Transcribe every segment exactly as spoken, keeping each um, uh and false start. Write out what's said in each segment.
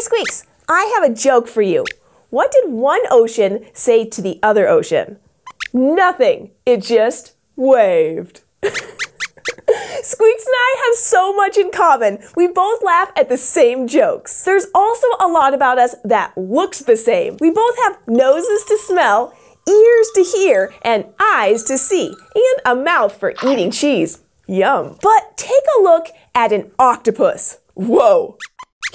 Hey Squeaks, I have a joke for you. What did one ocean say to the other ocean? Nothing. It just waved. Squeaks and I have so much in common. We both laugh at the same jokes. There's also a lot about us that looks the same. We both have noses to smell, ears to hear, and eyes to see, and a mouth for eating cheese. Yum. But take a look at an octopus. Whoa.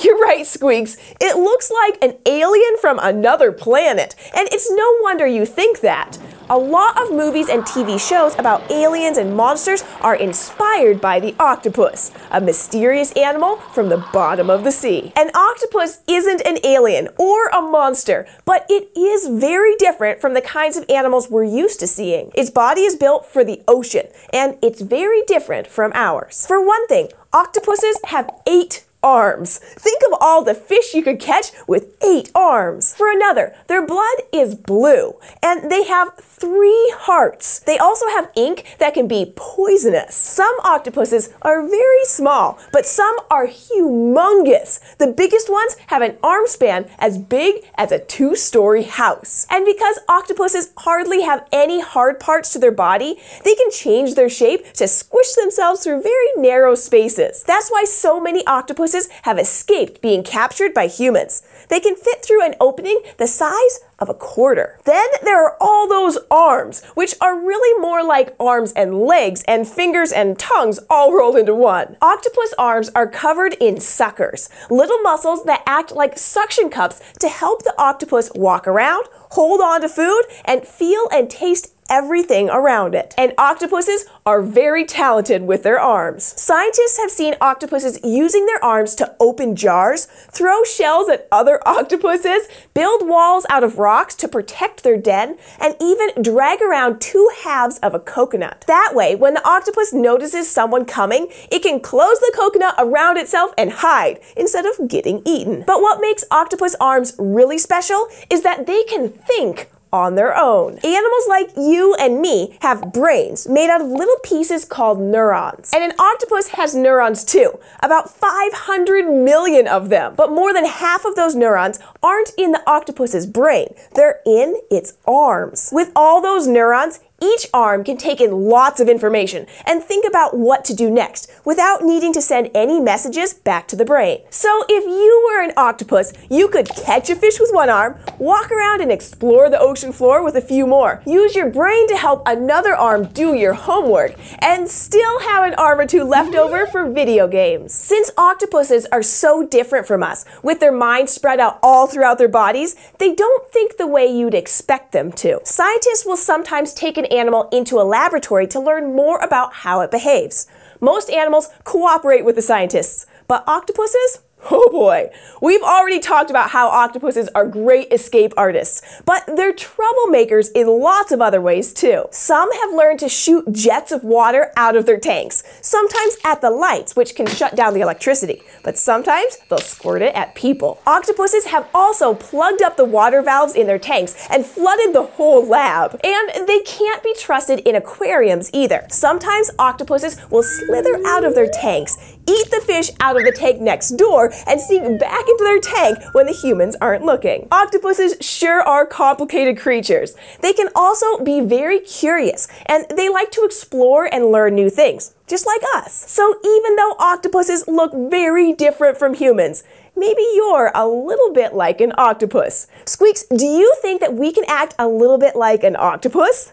You're right, Squeaks. It looks like an alien from another planet. And it's no wonder you think that. A lot of movies and T V shows about aliens and monsters are inspired by the octopus, a mysterious animal from the bottom of the sea. An octopus isn't an alien or a monster, but it is very different from the kinds of animals we're used to seeing. Its body is built for the ocean, and it's very different from ours. For one thing, octopuses have eight arms. Think of all the fish you could catch with eight arms. For another, their blood is blue, and they have three hearts. They also have ink that can be poisonous. Some octopuses are very small, but some are humongous. The biggest ones have an arm span as big as a two-story house. And because octopuses hardly have any hard parts to their body, they can change their shape to squish themselves through very narrow spaces. That's why so many octopuses have escaped being captured by humans. They can fit through an opening the size of a quarter. Then there are all those arms, which are really more like arms and legs and fingers and tongues all rolled into one. Octopus arms are covered in suckers, little muscles that act like suction cups to help the octopus walk around, hold on to food, and feel and taste everything around it. And octopuses are very talented with their arms. Scientists have seen octopuses using their arms to open jars, throw shells at other octopuses, build walls out of rocks to protect their den, and even drag around two halves of a coconut. That way, when the octopus notices someone coming, it can close the coconut around itself and hide instead of getting eaten. But what makes octopus arms really special is that they can think on their own. Animals like you and me have brains made out of little pieces called neurons. And an octopus has neurons too, about five hundred million of them. But more than half of those neurons aren't in the octopus's brain, they're in its arms. With all those neurons, each arm can take in lots of information and think about what to do next without needing to send any messages back to the brain. So if you were an octopus, you could catch a fish with one arm, walk around and explore the ocean floor with a few more, use your brain to help another arm do your homework, and still have an arm or two left over for video games. Since octopuses are so different from us, with their minds spread out all throughout their bodies, they don't think the way you'd expect them to. Scientists will sometimes take an animal into a laboratory to learn more about how it behaves. Most animals cooperate with the scientists, but octopuses? Oh boy. We've already talked about how octopuses are great escape artists, but they're troublemakers in lots of other ways too. Some have learned to shoot jets of water out of their tanks, sometimes at the lights, which can shut down the electricity, but sometimes they'll squirt it at people. Octopuses have also plugged up the water valves in their tanks and flooded the whole lab. And they can't be trusted in aquariums either. Sometimes octopuses will slither out of their tanks, eat the fish out of the tank next door, and sneak back into their tank when the humans aren't looking. Octopuses sure are complicated creatures. They can also be very curious, and they like to explore and learn new things, just like us. So even though octopuses look very different from humans, maybe you're a little bit like an octopus. Squeaks, do you think that we can act a little bit like an octopus?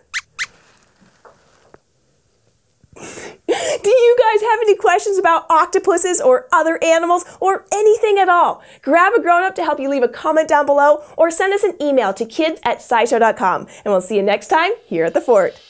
Do you guys have any questions about octopuses or other animals or anything at all? Grab a grown-up to help you leave a comment down below or send us an email to kids at scishow dot com. And we'll see you next time here at the Fort.